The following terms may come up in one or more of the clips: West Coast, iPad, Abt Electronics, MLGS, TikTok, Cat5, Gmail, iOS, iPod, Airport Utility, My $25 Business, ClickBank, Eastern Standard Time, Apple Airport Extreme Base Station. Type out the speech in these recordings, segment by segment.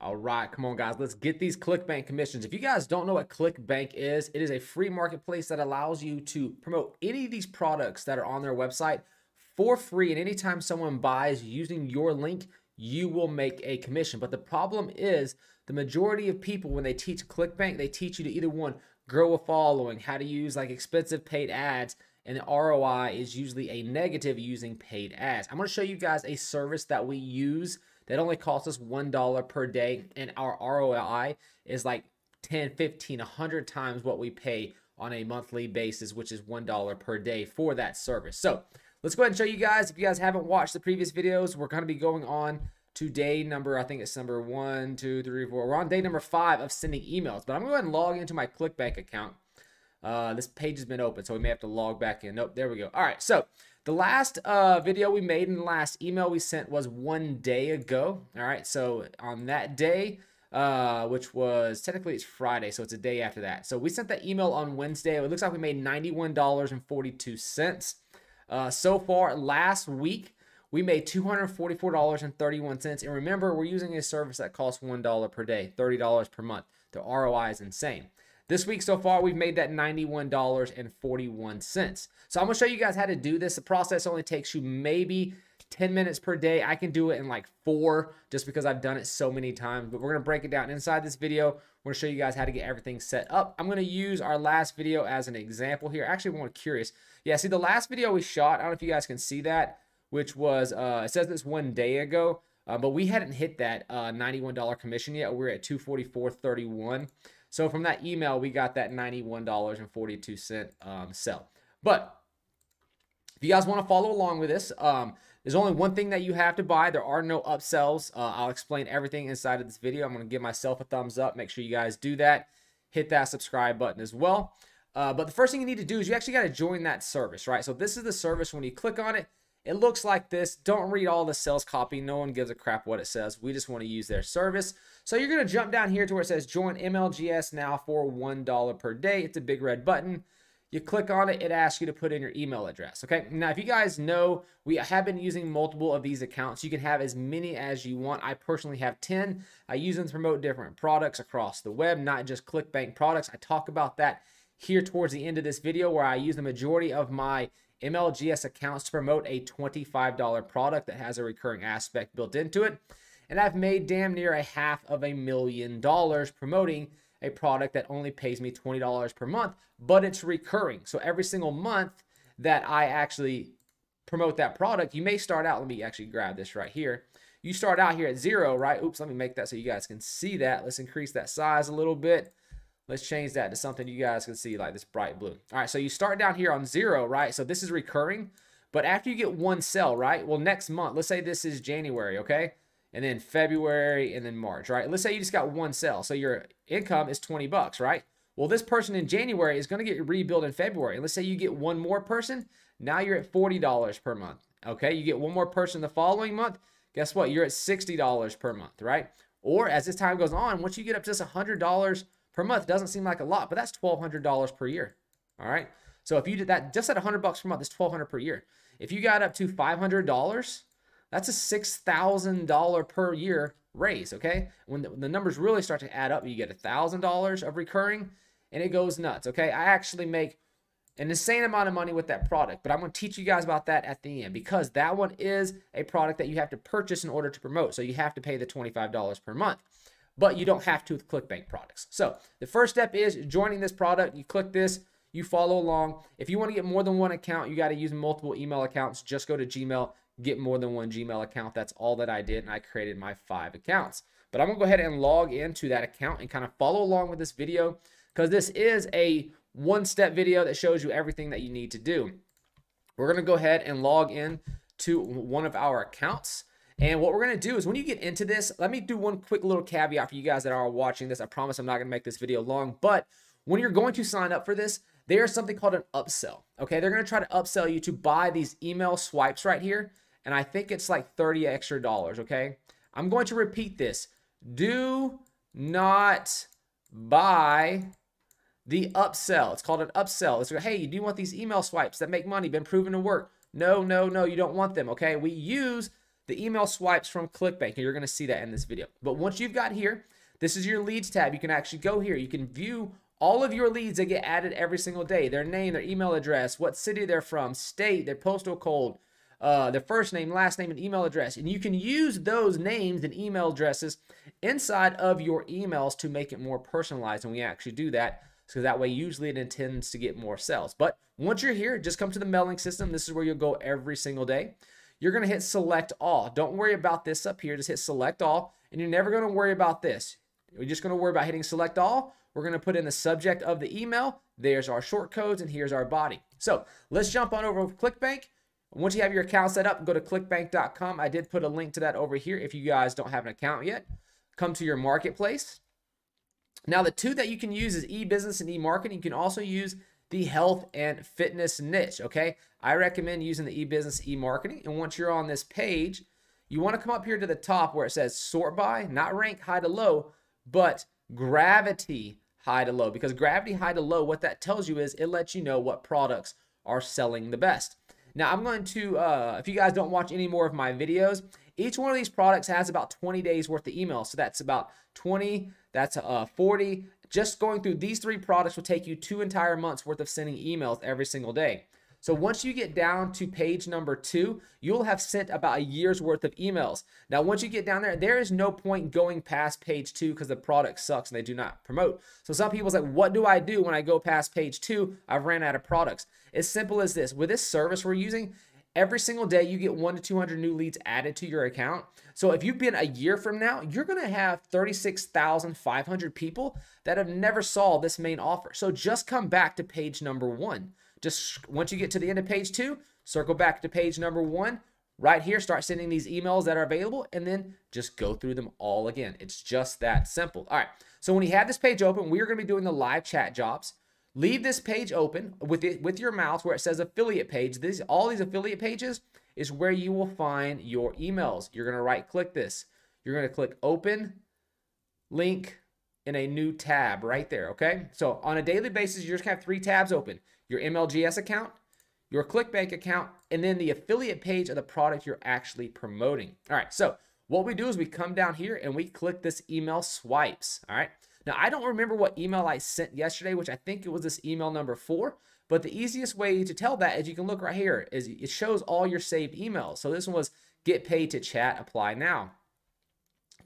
All right, come on, guys. Let's get these ClickBank commissions. If you guys don't know what ClickBank is, it is a free marketplace that allows you to promote any of these products that are on their website for free. And anytime someone buys using your link, you will make a commission. But the problem is the majority of people, when they teach ClickBank, they teach you to either one, grow a following, how to use like expensive paid ads, and the ROI is usually a negative using paid ads. I'm going to show you guys a service that we use that only costs us $1 per day, and our ROI is like 10, 15, 100 times what we pay on a monthly basis, which is $1 per day for that service. So let's go ahead and show you guys. If you guys haven't watched the previous videos, we're going to be going on to day number, I think it's number 1, 2, 3, 4. We're on day number 5 of sending emails, but I'm going to go ahead and log into my ClickBank account. This page has been open, so we may have to log back in. Nope, there we go. All right, so the last video we made and the last email we sent was one day ago. All right, so on that day, which was technically it's Friday, so it's a day after that. So we sent that email on Wednesday. It looks like we made $91.42. So far, last week, we made $244.31. And remember, we're using a service that costs $1 per day, $30 per month. The ROI is insane. This week so far, we've made that $91.41. So I'm going to show you guys how to do this. The process only takes you maybe 10 minutes per day. I can do it in like 4 just because I've done it so many times. But we're going to break it down inside this video. We're going to show you guys how to get everything set up. I'm going to use our last video as an example here. Actually, I'm curious. Yeah, see the last video we shot, I don't know if you guys can see that, which was, it says this one day ago, but we hadn't hit that $91 commission yet. We're at $244.31. So from that email, we got that $91.42 sell. But if you guys want to follow along with this, there's only one thing that you have to buy. There are no upsells. I'll explain everything inside of this video. I'm going to give myself a thumbs up. Make sure you guys do that. Hit that subscribe button as well. But the first thing you need to do is you actually got to join that service, right? So this is the service. When you click on it, it looks like this. Don't read all the sales copy. No one gives a crap what it says. We just want to use their service. So you're going to jump down here to where it says join MLGS now for $1 per day. It's a big red button. You click on it. It asks you to put in your email address. Okay. Now, if you guys know, we have been using multiple of these accounts. You can have as many as you want. I personally have 10. I use them to promote different products across the web, not just ClickBank products. I talk about that here towards the end of this video, where I use the majority of my MLGS accounts to promote a $25 product that has a recurring aspect built into it. And I've made damn near $500,000 promoting a product that only pays me $20 per month, but it's recurring. So every single month that I actually promote that product, you may start out, let me actually grab this right here. You start out here at 0, right? Oops, let me make that so you guys can see that. Let's increase that size a little bit. Let's change that to something you guys can see, like this bright blue. All right, so you start down here on 0, right? So this is recurring, but after you get one sell, right? Well, next month, let's say this is January, okay? And then February and then March, right? Let's say you just got one sell. So your income is $20, right? Well, this person in January is going to get rebuilt in February. And let's say you get one more person. Now you're at $40 per month, okay? You get one more person the following month. Guess what? You're at $60 per month, right? Or as this time goes on, once you get up to just $100 per month, doesn't seem like a lot, but that's $1,200 per year. All right. So if you did that just at $100 per month, that's $1,200 per year. If you got up to $500, that's a $6,000 per year raise. Okay. When the numbers really start to add up, you get $1,000 of recurring and it goes nuts. Okay. I actually make an insane amount of money with that product, but I'm going to teach you guys about that at the end, because that one is a product that you have to purchase in order to promote. So you have to pay the $25 per month. But you don't have to with ClickBank products. So the first step is joining this product. You click this, you follow along. If you want to get more than one account, you got to use multiple email accounts. Just go to Gmail, get more than one Gmail account. That's all that I did, and I created my 5 accounts. But I'm going to go ahead and log into that account and kind of follow along with this video, because this is a one-step video that shows you everything that you need to do. We're going to go ahead and log in to one of our accounts. And what we're going to do is when you get into this, let me do one quick little caveat for you guys that are watching this. I promise I'm not going to make this video long, but when you're going to sign up for this, there's something called an upsell. Okay. They're going to try to upsell you to buy these email swipes right here. And I think it's like $30 extra. Okay. I'm going to repeat this. Do not buy the upsell. It's called an upsell. It's like, hey, do you want these email swipes that make money, been proven to work? No, you don't want them. Okay. We use the email swipes from ClickBank, and you're going to see that in this video. But once you've got here, this is your leads tab. You can actually go here. You can view all of your leads that get added every single day, their name, their email address, what city they're from, state, their postal code, their first name, last name, and email address. And you can use those names and email addresses inside of your emails to make it more personalized. And we actually do that, so that way usually it intends to get more sales. But once you're here, just come to the mailing system. This is where you'll go every single day. You're going to hit select all. Don't worry about this up here. Just hit select all, and you're never going to worry about this. We're just going to worry about hitting select all. We're going to put in the subject of the email. There's our short codes, and here's our body. So let's jump on over to ClickBank. Once you have your account set up, go to clickbank.com. I did put a link to that over here if you guys don't have an account yet. Come to your marketplace. Now, the two that you can use is eBusiness and eMarketing. You can also use the health and fitness niche, okay? I recommend using the eBusiness, eMarketing. And once you're on this page, you want to come up here to the top where it says sort by, not rank high to low, but gravity high to low. Because gravity high to low, what that tells you is it lets you know what products are selling the best. Now, I'm going to, if you guys don't watch any more of my videos, each one of these products has about 20 days worth of email. So that's about 20, that's 40. Just going through these three products will take you 2 entire months worth of sending emails every single day. So once you get down to page number 2, you'll have sent about a year's worth of emails. Now, once you get down there, there is no point going past page 2 because the product sucks and they do not promote. So some people's like, what do I do when I go past page 2? I've ran out of products. As simple as this. With this service we're using, every single day you get 100 to 200 new leads added to your account. So if you've been a year from now, you're going to have 36,500 people that have never saw this main offer. So just come back to page number 1. Just once you get to the end of page 2, circle back to page number 1 right here, start sending these emails that are available, and then just go through them all again. It's just that simple. All right. So when you have this page open, we're going to be doing the live chat jobs. Leave this page open with your mouse where it says affiliate page. All these affiliate pages is where you will find your emails. You're going to right click this. You're going to click open link in a new tab right there. Okay. So on a daily basis, you're just going to have 3 tabs open. Your MLGS account, your ClickBank account, and then the affiliate page of the product you're actually promoting. All right, so what we do is we come down here and we click this email swipes, all right? Now, I don't remember what email I sent yesterday, which I think it was this email number 4, but the easiest way to tell that is you can look right here, is it shows all your saved emails. So this one was get paid to chat, apply now.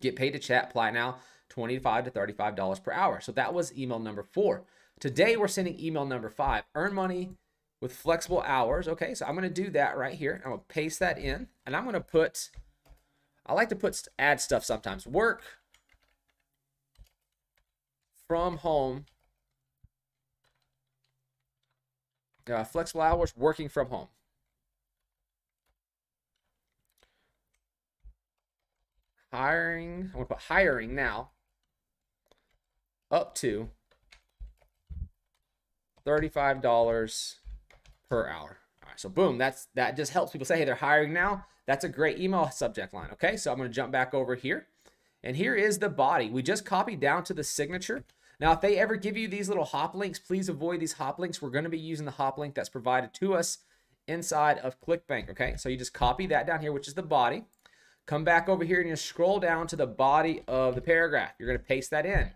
Get paid to chat, apply now, $25 to $35 per hour. So that was email number 4. Today, we're sending email number 5, earn money with flexible hours. Okay, so I'm going to do that right here. I'm going to paste that in, and I'm going to put, I like to put add stuff sometimes. Work from home, flexible hours, working from home. Hiring, I'm going to put hiring now up to $35 per hour. All right, so boom, that just helps people say, hey, they're hiring now. That's a great email subject line, okay? So I'm gonna jump back over here, and here is the body. We just copied down to the signature. Now, if they ever give you these little hop links, please avoid these hop links. We're gonna be using the hop link that's provided to us inside of ClickBank, okay? So you just copy that down here, which is the body. Come back over here and you scroll down to the body of the paragraph. You're gonna paste that in.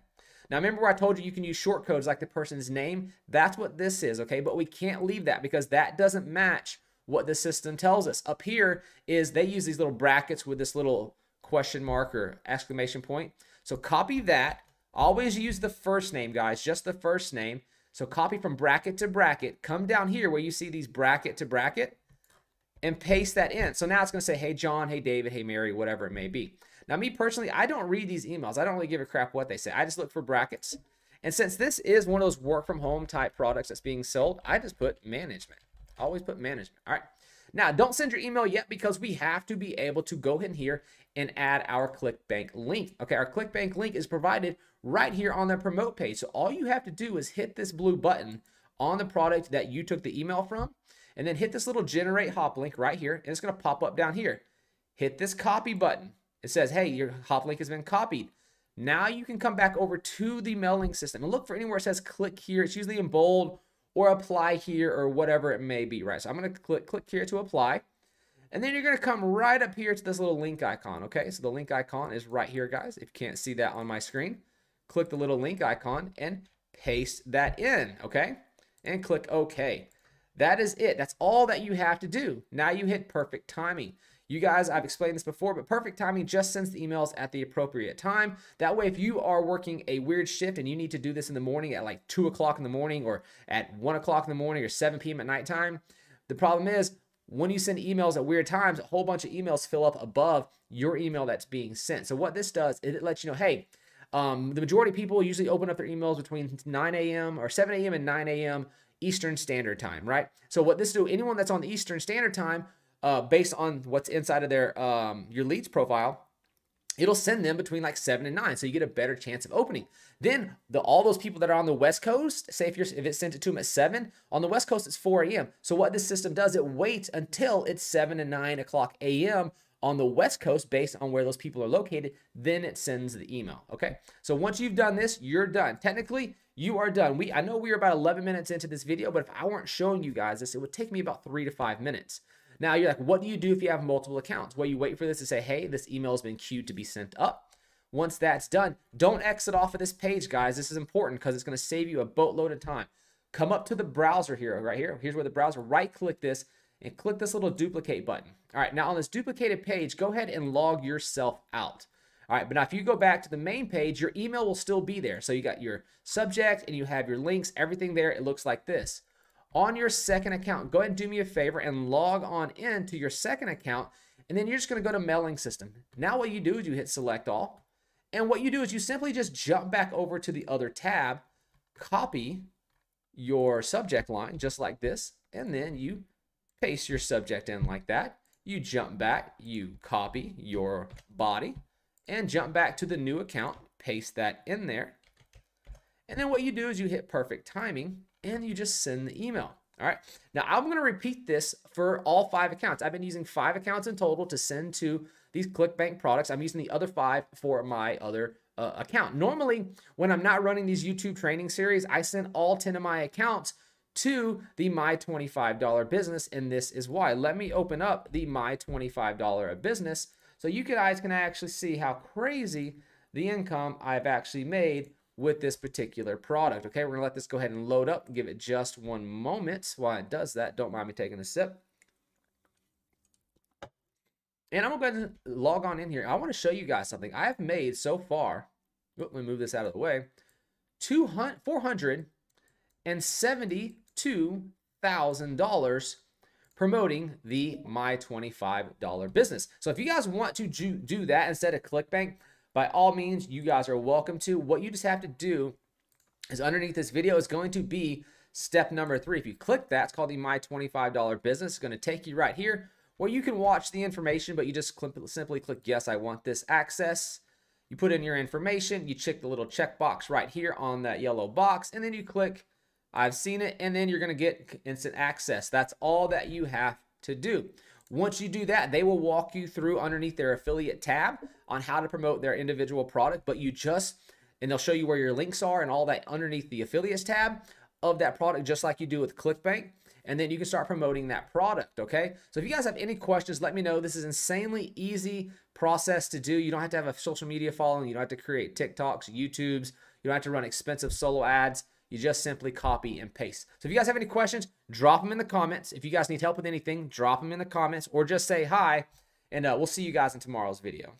Now, remember where I told you you can use short codes like the person's name? That's what this is, okay? But we can't leave that because that doesn't match what the system tells us. Up here is they use these little brackets with this little question mark or exclamation point. So copy that. Always use the first name, guys, just the first name. So copy from bracket to bracket. Come down here where you see these bracket to bracket and paste that in. So now it's going to say, hey, John, hey, David, hey, Mary, whatever it may be. Now, me personally, I don't read these emails. I don't really give a crap what they say. I just look for brackets. And since this is one of those work from home type products that's being sold, I just put management. Always put management. All right. Now, don't send your email yet because we have to be able to go in here and add our ClickBank link. Okay, our ClickBank link is provided right here on the promote page. So all you have to do is hit this blue button on the product that you took the email from, and then hit this little generate hop link right here, and it's going to pop up down here. Hit this copy button. It says, hey, your hop link has been copied. Now you can come back over to the mailing system and look for anywhere it says click here. It's usually in bold or apply here or whatever it may be, right? So I'm going to click here to apply. And then you're going to come right up here to this little link icon. Okay, so the link icon is right here, guys. If you can't see that on my screen, click the little link icon and paste that in. Okay, and click OK. That is it. That's all that you have to do. Now you hit perfect timing. You guys, I've explained this before, but perfect timing just sends the emails at the appropriate time. That way, if you are working a weird shift and you need to do this in the morning at like 2 o'clock in the morning or at 1 o'clock in the morning or 7 p.m. at nighttime, the problem is when you send emails at weird times, a whole bunch of emails fill up above your email that's being sent. So what this does is it lets you know, hey, the majority of people usually open up their emails between 9 a.m. or 7 a.m. and 9 a.m. Eastern Standard Time, right? So what this do, anyone that's on the Eastern Standard Time, based on what's inside of their your leads profile, it'll send them between like 7 and 9, so you get a better chance of opening. Then all those people that are on the West Coast, say if it sent it to them at 7 on the West Coast, it's 4 a.m. So what this system does, it waits until it's 7 and 9 o'clock a.m. on the West Coast based on where those people are located, then it sends the email. Okay, so once you've done this, you're done. Technically, you are done. I know we are about 11 minutes into this video, but if I weren't showing you guys this, it would take me about 3 to 5 minutes. Now you're like, what do you do if you have multiple accounts? Well, you wait for this to say, hey, this email has been queued to be sent up. Once that's done, don't exit off of this page, guys. This is important because it's going to save you a boatload of time. Come up to the browser here, right here. Here's where the browser, right click this and click this little duplicate button. All right, now on this duplicated page, go ahead and log yourself out. All right, but now if you go back to the main page, your email will still be there. So you got your subject and you have your links, everything there. It looks like this. On your second account, go ahead and do me a favor and log on in to your second account, and then you're just going to go to mailing system. Now what you do is you hit select all, and what you do is you simply just jump back over to the other tab, copy your subject line just like this, and then you paste your subject in like that. You jump back, you copy your body, and jump back to the new account, paste that in there, and then what you do is you hit perfect timing, and you just send the email. All right, now I'm going to repeat this for all 5 accounts. I've been using 5 accounts in total to send to these ClickBank products. I'm using the other 5 for my other account. Normally, when I'm not running these YouTube training series, I send all 10 of my accounts to the My $25 Business, and this is why. Let me open up the My $25 Business so you guys can actually see how crazy the income I've actually made with this particular product. Okay, we're gonna let this go ahead and load up. Give it just one moment while it does that. Don't mind me taking a sip. And I'm gonna go ahead and log on in here. I wanna show you guys something. I have made so far, let me move this out of the way, $472,000 promoting the My $25 Business. So if you guys want to do that instead of ClickBank, by all means, you guys are welcome to. What you just have to do is underneath this video is going to be step number 3. If you click that, it's called the My $25 Business. It's going to take you right here where you can watch the information, but you just simply click, yes, I want this access. You put in your information. You check the little checkbox right here on that yellow box, and then you click, I've seen it, and then you're going to get instant access. That's all that you have to do. Once you do that, they will walk you through underneath their affiliate tab on how to promote their individual product, but you just, and they'll show you where your links are and all that underneath the affiliates tab of that product, just like you do with ClickBank, and then you can start promoting that product, okay? So if you guys have any questions, let me know. This is an insanely easy process to do. You don't have to have a social media following. You don't have to create TikToks, YouTubes. You don't have to run expensive solo ads. You just simply copy and paste. So if you guys have any questions, drop them in the comments. If you guys need help with anything, drop them in the comments or just say hi, and we'll see you guys in tomorrow's video.